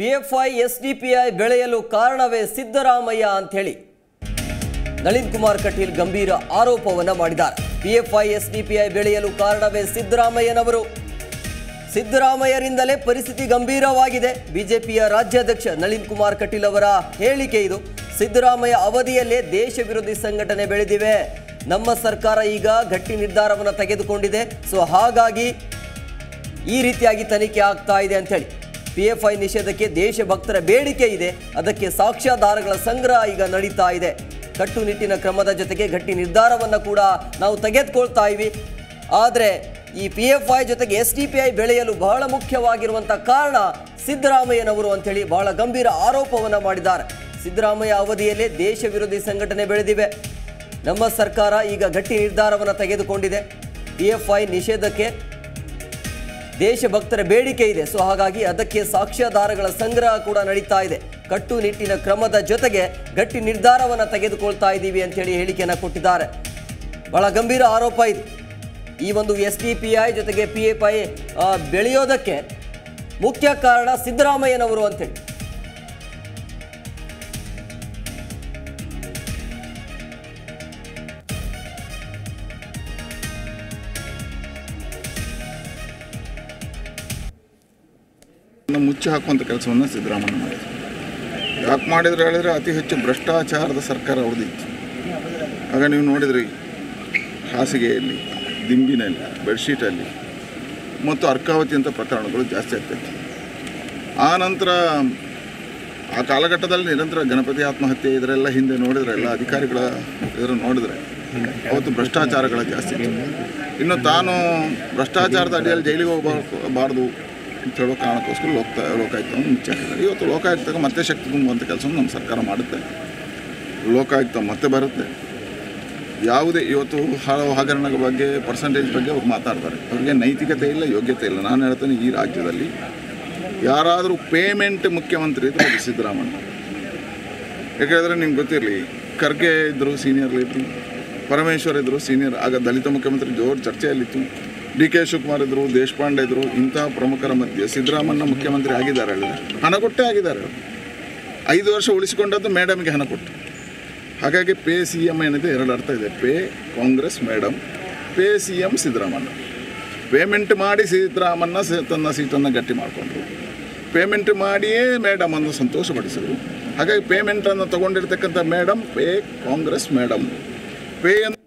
PFI SDPI ಬೆಳೆಯಲು ಕಾರಣವೇ ಸಿದ್ದರಾಮಯ್ಯ ಅಂತ ಹೇಳಿ ನಳಿನ್ ಕುಮಾರ್ ಕಟೀಲ್ ಗಂಭೀರ ಆರೋಪವನ್ನ ಮಾಡಿದ್ದಾರೆ. PFI SDPI ಬೆಳೆಯಲು ಕಾರಣವೇ ಸಿದ್ದರಾಮಯ್ಯನವರು, ಸಿದ್ದರಾಮಯ್ಯರಿಂದಲೇ ಪರಿಸ್ಥಿತಿ ಗಂಭೀರವಾಗಿದೆ. ಬಿಜೆಪಿಯ ರಾಜ್ಯಾಧ್ಯಕ್ಷ ನಳಿನ್ ಕುಮಾರ್ ಕಟೀಲ್ ಅವರ ಹೇಳಿಕೆ ಇದು. ಸಿದ್ದರಾಮಯ್ಯ ಅವಧಿಯಲ್ಲೇ ದೇಶ ವಿರೋಧಿ ಸಂಘಟನೆ ಬೆಳೆದಿವೆ, ನಮ್ಮ ಸರ್ಕಾರ ಈಗ ಗಟ್ಟಿ ನಿರ್ಧಾರವನ್ನು ತೆಗೆದುಕೊಂಡಿದೆ, ಸೊ ಹಾಗಾಗಿ ಈ ರೀತಿಯಾಗಿ ತನಿಖೆ ಆಗ್ತಾ ಇದೆ ಅಂತ ಹೇಳಿ. PFI ನಿಷೇಧಕ್ಕೆ ದೇಶಭಕ್ತರ ಬೇಡಿಕೆ ಇದೆ, ಅದಕ್ಕೆ ಸಾಕ್ಷ್ಯಾಧಾರಗಳ ಸಂಗ್ರಹ ಈಗ ನಡೀತಾ ಇದೆ. ಕಟ್ಟುನಿಟ್ಟಿನ ಕ್ರಮದ ಜೊತೆಗೆ ಗಟ್ಟಿ ನಿರ್ಧಾರವನ್ನು ಕೂಡ ನಾವು ತೆಗೆದುಕೊಳ್ತಾ ಇವಿ. ಆದರೆ ಈ PFI ಜೊತೆಗೆ SDPI ಬೆಳೆಯಲು ಬಹಳ ಮುಖ್ಯವಾಗಿರುವಂಥ ಕಾರಣ ಸಿದ್ದರಾಮಯ್ಯನವರು ಅಂಥೇಳಿ ಬಹಳ ಗಂಭೀರ ಆರೋಪವನ್ನು ಮಾಡಿದ್ದಾರೆ. ಸಿದ್ದರಾಮಯ್ಯ ಅವಧಿಯಲ್ಲೇ ದೇಶ ವಿರೋಧಿ ಸಂಘಟನೆ ಬೆಳೆದಿವೆ, ನಮ್ಮ ಸರ್ಕಾರ ಈಗ ಗಟ್ಟಿ ನಿರ್ಧಾರವನ್ನು ತೆಗೆದುಕೊಂಡಿದೆ, PFI ನಿಷೇಧಕ್ಕೆ ದೇಶಭಕ್ತರ ಬೇಡಿಕೆ ಇದೆ, ಸೊ ಹಾಗಾಗಿ ಅದಕ್ಕೆ ಸಾಕ್ಷ್ಯಾಧಾರಗಳ ಸಂಗ್ರಹ ಕೂಡ ನಡೀತಾ ಇದೆ, ಕಟ್ಟುನಿಟ್ಟಿನ ಕ್ರಮದ ಜೊತೆಗೆ ಗಟ್ಟಿ ನಿರ್ಧಾರವನ್ನು ತೆಗೆದುಕೊಳ್ತಾ ಇದ್ದೀವಿ ಅಂತೇಳಿ ಹೇಳಿಕೆಯನ್ನು ಕೊಟ್ಟಿದ್ದಾರೆ. ಬಹಳ ಗಂಭೀರ ಆರೋಪ ಇದು. ಈ ಒಂದು SDPI ಜೊತೆಗೆ PFI ಬೆಳೆಯೋದಕ್ಕೆ ಮುಖ್ಯ ಕಾರಣ ಸಿದ್ದರಾಮಯ್ಯನವರು ಅಂತೇಳಿ. ಮುಚ್ಚಿ ಹಾಕುವಂಥ ಕೆಲಸವನ್ನು ಸಿದ್ದರಾಮಯ್ಯ ಮಾಡಿದ್ರು. ಯಾಕೆ ಮಾಡಿದ್ರು ಹೇಳಿದರೆ, ಅತಿ ಹೆಚ್ಚು ಭ್ರಷ್ಟಾಚಾರದ ಸರ್ಕಾರ ಅವ್ರದ್ದು ಇತ್ತು. ಆಗ ನೀವು ನೋಡಿದ್ರಿ, ಹಾಸಿಗೆಯಲ್ಲಿ, ದಿಂಬಿನಲ್ಲಿ, ಬೆಡ್ಶೀಟಲ್ಲಿ ಮತ್ತು ಅರ್ಕಾವತಿ ಅಂತ ಪ್ರಕರಣಗಳು ಜಾಸ್ತಿ ಆಗ್ತಾಯಿತ್ತು. ಆ ನಂತರ ಆ ಕಾಲಘಟ್ಟದಲ್ಲಿ ನಿರಂತರ ಗಣಪತಿ ಆತ್ಮಹತ್ಯೆ ಇದರೆಲ್ಲ ಹಿಂದೆ ನೋಡಿದರೆ, ಎಲ್ಲ ಅಧಿಕಾರಿಗಳ ಇದರ ನೋಡಿದರೆ ಅವತ್ತು ಭ್ರಷ್ಟಾಚಾರಗಳ ಜಾಸ್ತಿ ಇತ್ತು. ಇನ್ನು ತಾನು ಭ್ರಷ್ಟಾಚಾರದ ಅಡಿಯಲ್ಲಿ ಜೈಲಿಗೆ ಹೋಗಬಾರ್ದು ಅಂತ ಹೇಳೋ ಕಾರಣಕ್ಕೋಸ್ಕರ ಲೋಕಾಯುಕ್ತವನ್ನು ಮುಚ್ಚಿ ಹಾಕಿದ್ದಾರೆ. ಇವತ್ತು ಲೋಕಾಯುಕ್ತಕ್ಕೆ ಮತ್ತೆ ಶಕ್ತಿ ತುಂಬುವಂಥ ಕೆಲಸವನ್ನು ನಮ್ಮ ಸರ್ಕಾರ ಮಾಡುತ್ತೆ. ಲೋಕಾಯುಕ್ತ ಮತ್ತೆ ಬರುತ್ತೆ. ಯಾವುದೇ ಇವತ್ತು ಹಗರಣಗಳ ಬಗ್ಗೆ, ಪರ್ಸೆಂಟೇಜ್ ಬಗ್ಗೆ ಅವ್ರು ಮಾತಾಡ್ತಾರೆ, ಅವ್ರಿಗೆ ನೈತಿಕತೆ ಇಲ್ಲ, ಯೋಗ್ಯತೆ ಇಲ್ಲ. ನಾನು ಹೇಳ್ತೇನೆ, ಈ ರಾಜ್ಯದಲ್ಲಿ ಯಾರಾದರೂ ಪೇಮೆಂಟ್ ಮುಖ್ಯಮಂತ್ರಿ ಇದ್ದರೆ ಅದು ಸಿದ್ದರಾಮಯ್ಯ. ಯಾಕೆಂದರೆ ನಿಮ್ಗೆ ಗೊತ್ತಿರಲಿ, ಖರ್ಗೆ ಇದ್ದರು ಸೀನಿಯರ್ ಇತ್ತು, ಪರಮೇಶ್ವರ್ ಇದ್ದರು ಸೀನಿಯರ್, ಆಗ ದಲಿತ ಮುಖ್ಯಮಂತ್ರಿ ಜೋರು ಚರ್ಚೆಯಲ್ಲಿತ್ತು. DK ಶಿವಕುಮಾರ್ ಇದ್ದರು, ದೇಶಪಾಂಡೆ ಇದ್ದರು. ಇಂಥ ಪ್ರಮುಖರ ಮಧ್ಯೆ ಸಿದ್ದರಾಮಯ್ಯ ಮುಖ್ಯಮಂತ್ರಿ ಆಗಿದ್ದಾರೆ. ಹಣ ಕೊಟ್ಟೇ ಆಗಿದ್ದಾರೆ. 5 ವರ್ಷ ಉಳಿಸಿಕೊಂಡದ್ದು ಮೇಡಮ್ಗೆ ಹಣ ಕೊಟ್ಟು. ಹಾಗಾಗಿ PCM ಏನಿದೆ, 2 ಅರ್ಥ ಇದೆ. Congress madam, PCM Siddaramaiah. Payment ಮಾಡಿ ಸಿದ್ದರಾಮಯ್ಯ ತನ್ನ ಸೀಟನ್ನು ಗಟ್ಟಿ ಮಾಡಿಕೊಂಡ್ರು. ಪೇಮೆಂಟ್ ಮಾಡಿಯೇ ಮೇಡಮನ್ನು ಸಂತೋಷಪಡಿಸಿದರು. ಹಾಗಾಗಿ ಪೇಮೆಂಟನ್ನು ತೊಗೊಂಡಿರ್ತಕ್ಕಂಥ ಮೇಡಮ್ ಕಾಂಗ್ರೆಸ್ ಮೇಡಮ್.